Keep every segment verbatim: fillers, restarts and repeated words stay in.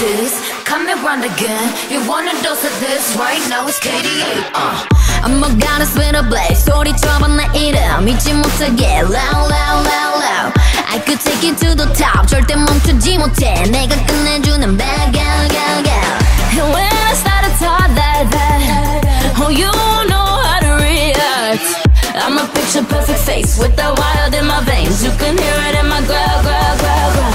this. Come around again. You want a dose of this? Right now it's K D A. Uh. I'm a goddess with a blaze. 소리쳐봐 내 이름 잊지 못하게. Loud, loud, loud, loud. I could take you to the top. 절대 멈추지 못해. 내가 끝내주는 bad gal, gal, gal. And when I started talking that, that, oh, you know how to react. I'm a picture perfect face with the wild in my veins. You can hear it in my growl, growl, growl, growl.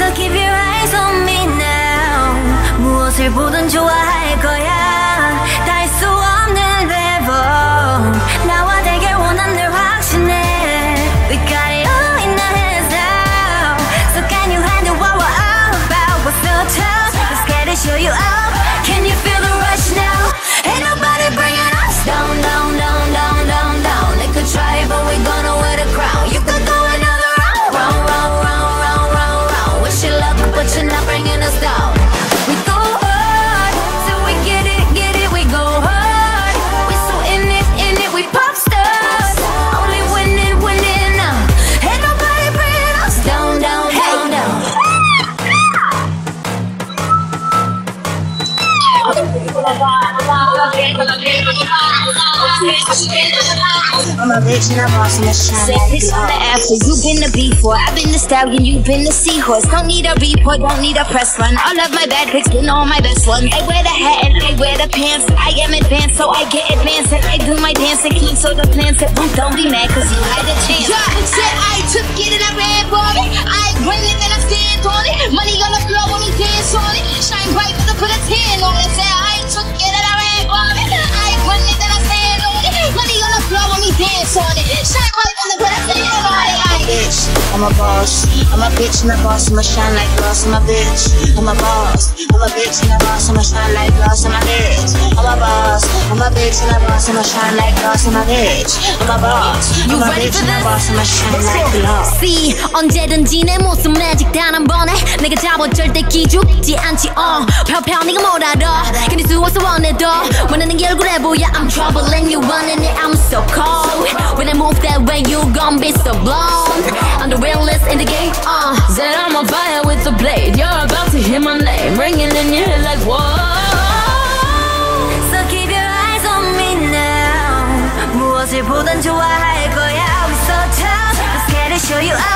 So keep your eyes on me now. 무엇을 보든 좋아할 거야. 닿을 수 없는 level. 나와 되길 원한 늘 확신해. We got it all in our hands now. So can you handle what we're all about? We're so tough. Let's get it, show you up. Can you feel the rush now? Ain't nobody bringing us down, down, down, down, down, down. They could try it, but we're gonna wear the crown. You could go another round, round, round, round. But you're not bringing us down. We go hard, till we get it, get it. We go hard, we're so in it, in it. We pop stars, only winning, winning now. Ain't nobody bringing us down, down, down, down. I'm a bitch and I'm lost in the shine. Said this on the after, you've been the before. I've been the stallion, you've been the seahorse. Don't need a report, don't need a press run. All of my bad pics been all my best ones. I wear the hat and I wear the pants. I am advanced, so I get advanced. And I do my dance and clean, so the plans said, boom, don't be mad, cause you had a chance. Yeah, said I took it and I ran for it. I win it and I stand on it. Money gonna flow when we dance on it. Shine bright with a put a tan on it. Said I took it and I ran for it. I win it and I stand on it. Money gonna flow when we dance on it. Shine bright with a put a tan on it. Bitch, I'm a boss. I'm a bitch and a boss. I'ma shine like glass. I'm a bitch. I'm a boss. I'm a bitch and a boss. I'ma shine like glass. I'm a bitch. I'm a boss. I'm a bitch and a boss. I'ma shine like glass. I'm a bitch. I'm a boss. I'm a bitch and a boss. I'ma shine like glass. See, 언제든지 내 모습 매직 단 한 번에 내가 잡아 절대 기죽지 않지. 어, 펴펴 네가 뭘 알아? 괜히 수워서 원해도 원하는 게 얼굴에 보여. I'm trouble and you running it. I'm so cold. When I move that way, you gon' be so blown. I'm the realest in the game, uh Said I'm on fire with the blade. You're about to hear my name ringing in your head like whoa. So keep your eyes on me now. 무엇을 보든 좋아할 거야. We're so tough. Let's get it, show you up.